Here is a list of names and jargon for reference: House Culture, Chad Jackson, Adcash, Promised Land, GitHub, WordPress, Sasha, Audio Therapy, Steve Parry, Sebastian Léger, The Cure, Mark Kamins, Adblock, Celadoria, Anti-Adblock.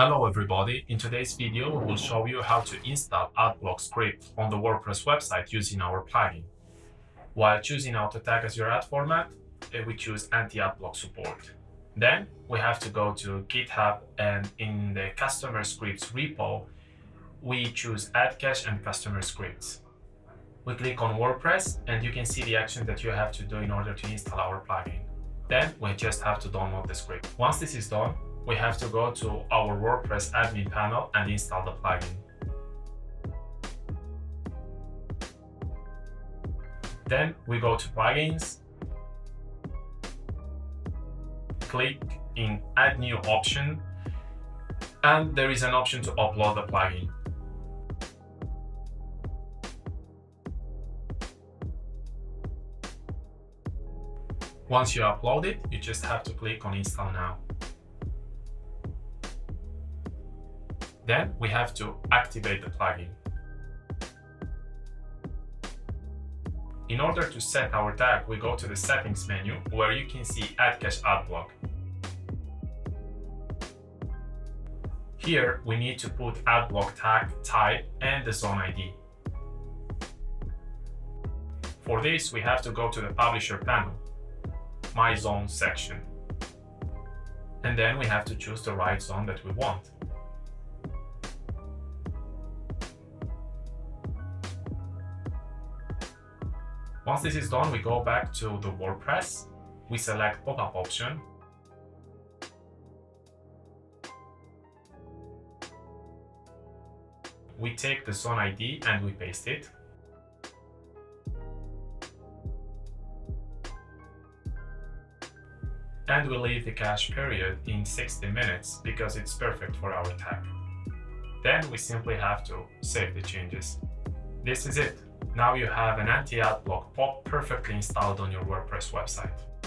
Hello everybody, in today's video we will show you how to install Adblock script on the WordPress website using our plugin. While choosing auto tag as your ad format, we choose Anti-Adblock support. Then we have to go to GitHub and in the customer scripts repo, we choose Adcash and customer scripts. We click on WordPress and you can see the action that you have to do in order to install our plugin. Then we just have to download the script. Once this is done, we have to go to our WordPress admin panel and install the plugin. Then we go to plugins, click in add new option, and there is an option to upload the plugin. Once you upload it, you just have to click on install now. Then we have to activate the plugin. In order to set our tag, we go to the settings menu where you can see Adcash Adblock. Here we need to put Adblock tag, type and the zone ID. For this, we have to go to the Publisher panel, My Zone section. And then we have to choose the right zone that we want. Once this is done, we go back to the WordPress, we select pop-up option, we take the zone ID and we paste it. And we leave the cache period in 60 minutes because it's perfect for our tag. Then we simply have to save the changes. This is it. Now you have an Anti-Adblock pop perfectly installed on your WordPress website.